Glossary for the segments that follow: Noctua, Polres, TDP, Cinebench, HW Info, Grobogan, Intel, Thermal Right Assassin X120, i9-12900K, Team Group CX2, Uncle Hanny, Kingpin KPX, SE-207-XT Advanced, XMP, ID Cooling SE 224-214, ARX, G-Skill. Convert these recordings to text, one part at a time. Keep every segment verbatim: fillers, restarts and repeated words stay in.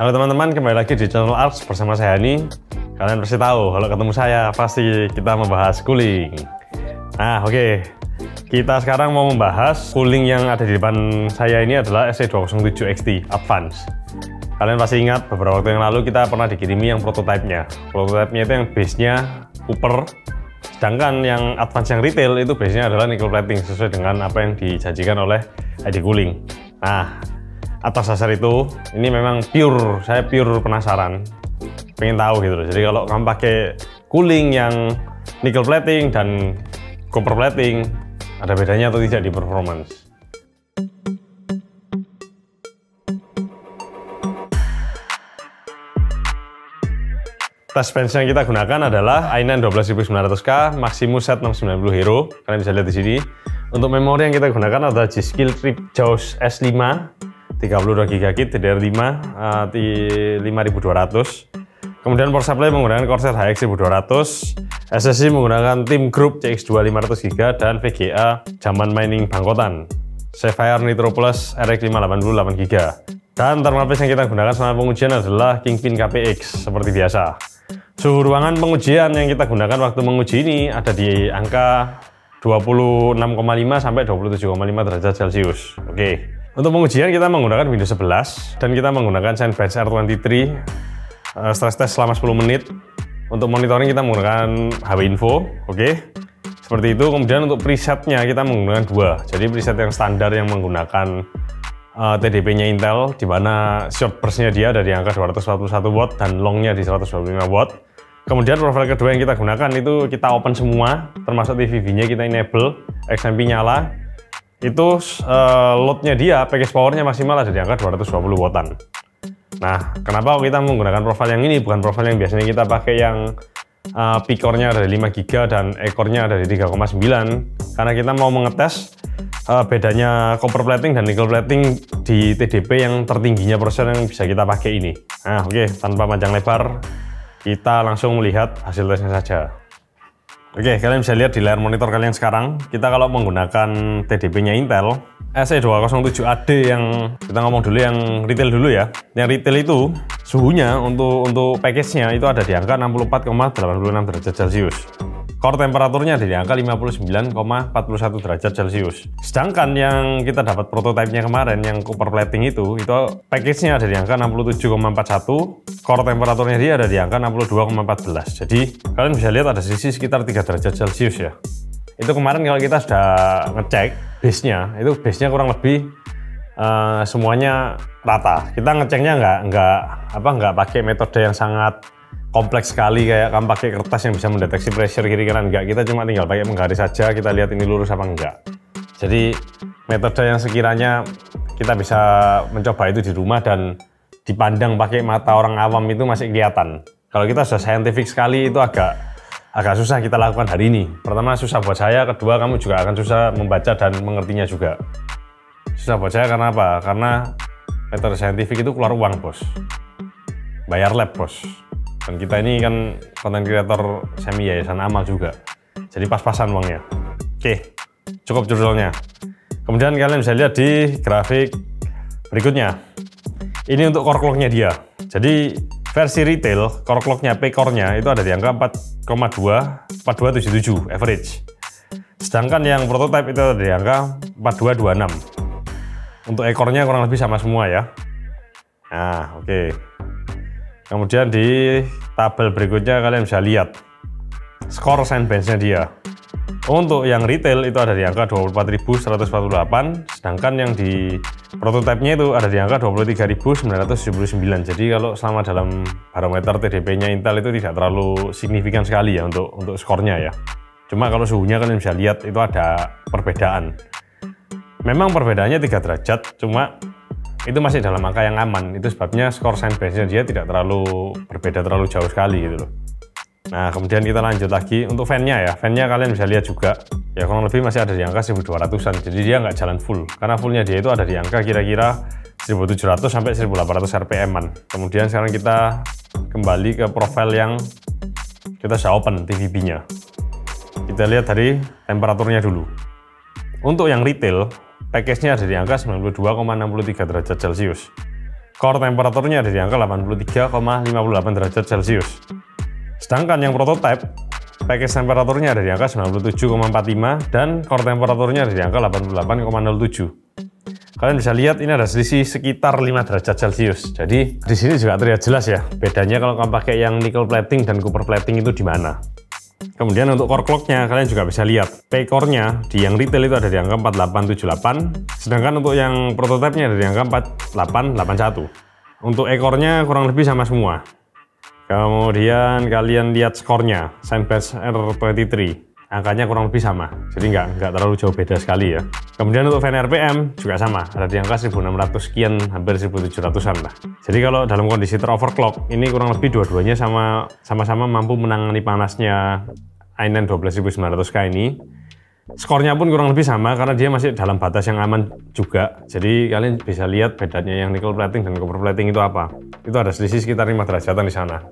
Halo teman-teman, kembali lagi di channel A R X bersama saya Hani. Kalian pasti tahu, kalau ketemu saya pasti kita membahas cooling. Nah oke, okay. Kita sekarang mau membahas cooling yang ada di depan saya ini adalah S C two oh seven X T Advance. Kalian pasti ingat beberapa waktu yang lalu kita pernah dikirimi yang prototipenya. Prototipenya itu yang base-nya copper, sedangkan yang advance yang retail itu base-nya adalah nickel plating sesuai dengan apa yang dijanjikan oleh I D Cooling. Nah, atas dasar itu, ini memang pure, saya pure penasaran, pengen tahu gitu loh. Jadi kalau kamu pakai cooling yang nickel plating dan copper plating, ada bedanya atau tidak di performance? Test bench yang kita gunakan adalah i nine twelve nine hundred K Maximus Z six nine nine nol Hero. Kalian bisa lihat di sini. Untuk memori yang kita gunakan adalah G-Skill Trident Jaws S five thirty-two gigabyte D D R five uh, lima ribu dua ratus. Kemudian power supply menggunakan Corsair H X twelve hundred, S S D menggunakan Team Group C X two lima ratus gigabyte dan V G A zaman mining bangkotan Sapphire Nitro Plus R X five eighty-eight gigabyte. Dan thermal paste yang kita gunakan selama pengujian adalah Kingpin K P X seperti biasa. Suhu ruangan pengujian yang kita gunakan waktu menguji ini ada di angka dua puluh enam koma lima sampai dua puluh tujuh koma lima derajat Celcius. Oke. Untuk pengujian kita menggunakan Windows eleven dan kita menggunakan Cinebench R twenty-three uh, stress test selama sepuluh menit. Untuk monitoring kita menggunakan H W Info, oke, okay. Seperti itu. Kemudian untuk presetnya kita menggunakan dua, jadi preset yang standar yang menggunakan uh, T D P-nya Intel, di mana short burst-nya dia ada di angka dua ratus empat puluh satu watt dan long-nya di seratus dua puluh lima watt. Kemudian profile kedua yang kita gunakan itu kita open semua, termasuk T V V-nya kita enable, X M P nyala. Itu uh, loadnya dia, package powernya maksimal ada di angka dua ratus dua puluh wattan. Nah, kenapa kita menggunakan profil yang ini, bukan profil yang biasanya kita pakai yang uh, pikornya ada di lima giga dan ekornya ada di tiga koma sembilan, karena kita mau mengetes uh, bedanya copper plating dan nickel plating di T D P yang tertingginya persen yang bisa kita pakai ini. Nah oke, okay, tanpa panjang lebar kita langsung melihat hasil tesnya saja. Oke, kalian bisa lihat di layar monitor kalian sekarang. Kita kalau menggunakan T D P-nya Intel S C two oh seven A D yang kita ngomong dulu, yang retail dulu ya. Yang retail itu suhunya untuk untuk package-nya itu ada di angka enam puluh empat koma delapan puluh enam derajat Celcius. Core temperaturnya ada di angka lima puluh sembilan koma empat puluh satu derajat Celcius. Sedangkan yang kita dapat prototipenya kemarin yang copper plating itu, itu package-nya ada di angka enam puluh tujuh koma empat puluh satu. Core temperaturnya dia ada di angka enam puluh dua koma satu empat. Jadi kalian bisa lihat ada sisi sekitar tiga derajat Celcius ya. Itu kemarin kalau kita sudah ngecek base-nya, itu base-nya kurang lebih uh, semuanya rata. Kita ngeceknya nggak nggak apa nggak pakai metode yang sangat kompleks sekali kayak kamu pakai kertas yang bisa mendeteksi pressure kiri kanan, enggak. Kita cuma tinggal pakai menggaris saja, kita lihat ini lurus apa enggak. Jadi metode yang sekiranya kita bisa mencoba itu di rumah dan dipandang pakai mata orang awam itu masih kelihatan. Kalau kita sudah scientific sekali itu agak agak susah kita lakukan hari ini. Pertama susah buat saya, kedua kamu juga akan susah membaca dan mengertinya juga. Susah buat saya karena apa? Karena metode scientific itu keluar uang bos, bayar lab bos. Dan kita ini kan konten kreator semi yayasan amal juga, jadi pas-pasan uangnya. Oke, cukup judulnya. Kemudian kalian bisa lihat di grafik berikutnya. Ini untuk core clock-nya dia. Jadi versi retail, core clock-nya, P-core-nya itu ada di angka empat koma dua empat dua tujuh tujuh average. Sedangkan yang prototype itu ada di angka empat dua dua enam. Untuk ekornya kurang lebih sama semua ya. Nah, oke. Okay. Kemudian di tabel berikutnya kalian bisa lihat skor Cinebench-nya dia. Untuk yang retail itu ada di angka dua puluh empat ribu seratus empat puluh delapan, sedangkan yang di prototipenya itu ada di angka dua puluh tiga ribu sembilan ratus tujuh puluh sembilan. Jadi kalau selama dalam barometer T D P-nya Intel itu tidak terlalu signifikan sekali ya untuk untuk skornya ya. Cuma kalau suhunya kalian bisa lihat itu ada perbedaan. Memang perbedaannya tiga derajat, cuma itu masih dalam angka yang aman. Itu sebabnya skor Cinebench-nya dia tidak terlalu berbeda terlalu jauh sekali gitu loh. Nah kemudian kita lanjut lagi untuk fan-nya ya. Fan-nya kalian bisa lihat juga ya, kurang lebih masih ada di angka seribu dua ratusan. Jadi dia nggak jalan full, karena fullnya dia itu ada di angka kira-kira seribu tujuh ratus sampai seribu delapan ratus R P M-an. Kemudian sekarang kita kembali ke profil yang kita sudah open T V B-nya. Kita lihat dari temperaturnya dulu. Untuk yang retail, package-nya ada di angka sembilan puluh dua koma enam tiga derajat Celcius. core temperaturnya ada di angka delapan puluh tiga koma lima delapan derajat Celcius. Sedangkan yang prototype, package temperaturnya ada di angka sembilan puluh tujuh koma empat lima dan core temperaturnya ada di angka delapan puluh delapan koma nol tujuh. Kalian bisa lihat ini ada selisih sekitar lima derajat Celcius. Jadi di sini juga terlihat jelas ya bedanya kalau kamu pakai yang nickel plating dan copper plating itu di mana. Kemudian untuk core clocknya kalian juga bisa lihat P core-nya di yang retail itu ada di angka empat delapan tujuh delapan, sedangkan untuk yang prototype-nya ada di angka empat delapan delapan satu. Untuk E core-nya kurang lebih sama semua. Kemudian kalian lihat skornya, Cinebench R dua puluh tiga, angkanya kurang lebih sama, jadi nggak nggak terlalu jauh beda sekali ya. Kemudian untuk fan R P M juga sama, ada di angka seribu enam ratus sekian, hampir seribu tujuh ratusan lah. Jadi kalau dalam kondisi teroverclock, ini kurang lebih dua-duanya sama, sama-sama mampu menangani panasnya i nine dua belas sembilan ratus K ini. Skornya pun kurang lebih sama karena dia masih dalam batas yang aman juga. Jadi kalian bisa lihat bedanya yang nickel plating dan copper plating itu apa. Itu ada selisih sekitar lima derajatan di sana.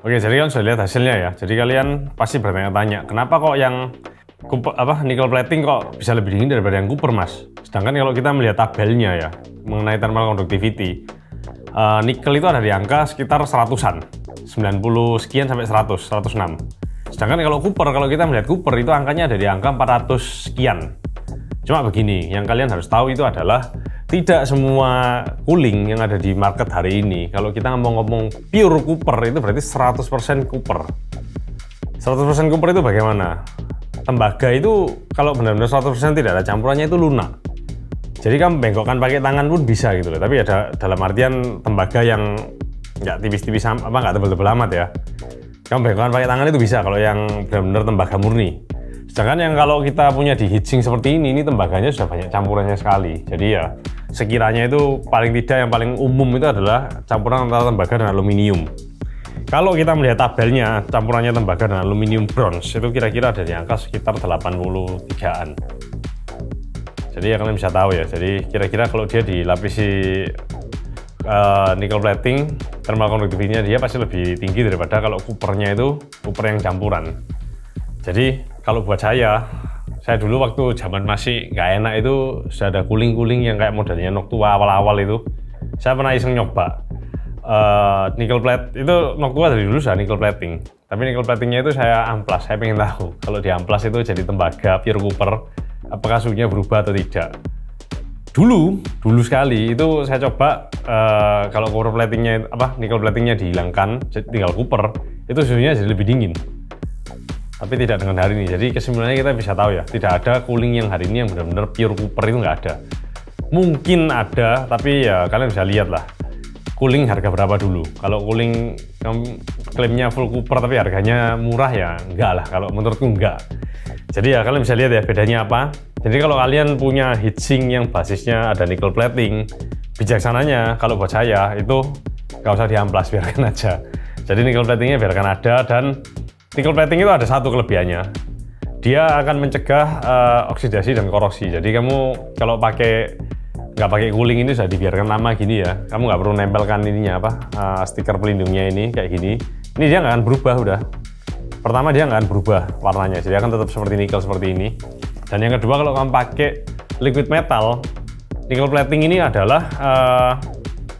Oke, jadi kalian sudah lihat hasilnya ya. Jadi kalian pasti bertanya-tanya, kenapa kok yang apa nickel plating kok bisa lebih dingin daripada yang copper, Mas? Sedangkan kalau kita melihat tabelnya ya mengenai thermal conductivity, uh, nickel itu ada di angka sekitar seratusan, sembilan puluh sekian sampai seratus, seratus enam. Sedangkan kalau copper, kalau kita melihat copper itu angkanya ada di angka empat ratus sekian. Cuma begini, yang kalian harus tahu itu adalah tidak semua cooling yang ada di market hari ini. Kalau kita ngomong-ngomong pure copper itu berarti seratus persen copper. seratus persen copper itu bagaimana? Tembaga itu kalau benar-benar seratus persen tidak ada campurannya itu lunak. Jadi kamu bengkokkan pakai tangan pun bisa gitu loh. Tapi ada dalam artian tembaga yang nggak tipis-tipis apa nggak tebel-tebel amat ya. Kamu bengkokkan pakai tangan itu bisa kalau yang benar-benar tembaga murni. Sedangkan yang kalau kita punya di heatsink seperti ini, ini tembaganya sudah banyak campurannya sekali. Jadi ya sekiranya itu paling tidak yang paling umum itu adalah campuran antara tembaga dan aluminium. Kalau kita melihat tabelnya, campurannya tembaga dan aluminium bronze itu kira-kira ada di angka sekitar delapan puluh tigaan. Jadi ya kalian bisa tahu ya. Jadi kira-kira kalau dia dilapisi Uh, nickel plating, thermal conductivity-nya dia pasti lebih tinggi daripada kalau copper-nya itu copper yang campuran. Jadi kalau buat saya, saya dulu waktu zaman masih nggak enak itu sudah ada cooling-cooling yang kayak modelnya Noctua awal-awal itu. Saya pernah iseng nyoba uh, nickel plate itu. Noctua dari dulu sudah nickel plating, tapi nickel platingnya itu saya amplas. Saya pengen tahu kalau di amplas itu jadi tembaga pure copper apakah suhunya berubah atau tidak. Dulu, dulu sekali itu saya coba uh, kalau copper platingnya apa nickel platingnya dihilangkan, tinggal copper itu suhunya jadi lebih dingin. Tapi tidak dengan hari ini. Jadi kesimpulannya kita bisa tahu ya, tidak ada cooling yang hari ini yang benar-benar pure copper itu nggak ada. Mungkin ada, tapi ya kalian bisa lihat lah cooling harga berapa dulu. Kalau cooling klaimnya full copper tapi harganya murah ya enggak lah. Kalau menurutku enggak. Jadi ya kalian bisa lihat ya bedanya apa. Jadi kalau kalian punya heatsink yang basisnya ada nickel plating, bijaksananya kalau buat saya itu nggak usah diamplas, biarkan aja. Jadi nickel platingnya biarkan ada, dan nickel plating itu ada satu kelebihannya, dia akan mencegah uh, oksidasi dan korosi. Jadi kamu kalau pakai nggak pakai cooling ini sudah dibiarkan lama gini ya, kamu nggak perlu nempelkan ininya apa uh, stiker pelindungnya ini kayak gini. Ini dia nggak akan berubah udah. Pertama dia nggak akan berubah warnanya, jadi akan tetap seperti nikel seperti ini. Dan yang kedua, kalau kamu pakai liquid metal, nickel plating ini adalah uh,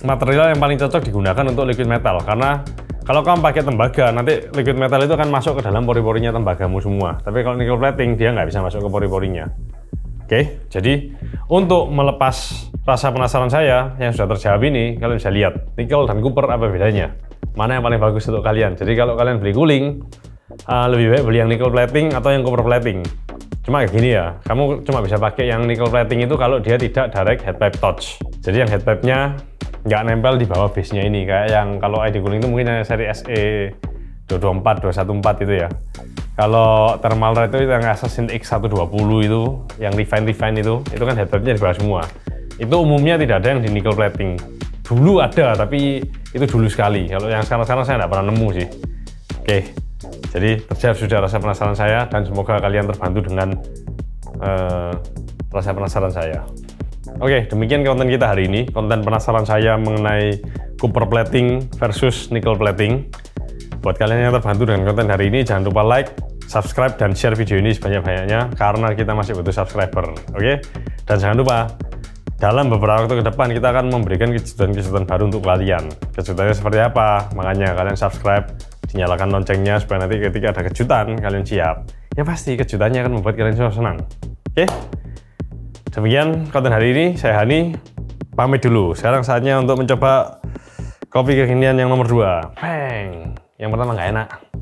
material yang paling cocok digunakan untuk liquid metal. Karena kalau kamu pakai tembaga, nanti liquid metal itu akan masuk ke dalam pori-porinya tembagamu semua. Tapi kalau nickel plating, dia nggak bisa masuk ke pori-porinya. Oke, jadi untuk melepas rasa penasaran saya yang sudah terjawab ini, kalian bisa lihat nickel dan copper apa bedanya. Mana yang paling bagus untuk kalian. Jadi kalau kalian beli cooling, uh, lebih baik beli yang nickel plating atau yang copper plating. Cuma gini ya, kamu cuma bisa pakai yang nickel plating itu kalau dia tidak direct head pipe touch. Jadi yang head pipe-nya nggak nempel di bawah base-nya ini, kayak yang kalau I D Cooling itu mungkin seri S E dua dua empat, dua satu empat itu ya. Kalau Thermal Right itu yang Assassin X seratus dua puluh itu, yang refine-refine itu, itu kan head pipe-nya di bawah semua. Itu umumnya tidak ada yang di nickel plating. Dulu ada, tapi itu dulu sekali. Kalau yang sekarang-sekarang saya nggak pernah nemu sih. Oke. Jadi terjawab sudah rasa penasaran saya, dan semoga kalian terbantu dengan uh, rasa penasaran saya. Oke, demikian konten kita hari ini. Konten penasaran saya mengenai copper plating versus nickel plating. Buat kalian yang terbantu dengan konten hari ini, jangan lupa like, subscribe, dan share video ini sebanyak-banyaknya, karena kita masih butuh subscriber. Oke, dan jangan lupa Dalam beberapa waktu ke depan kita akan memberikan kejutan-kejutan baru untuk kalian. Kejutannya seperti apa? Makanya kalian subscribe, dinyalakan loncengnya supaya nanti ketika ada kejutan kalian siap. Yang pasti kejutannya akan membuat kalian semua senang. Oke? Demikian konten hari ini, saya Hani pamit dulu. Sekarang saatnya untuk mencoba kopi kekinian yang nomor dua. Peng. Yang pertama nggak enak.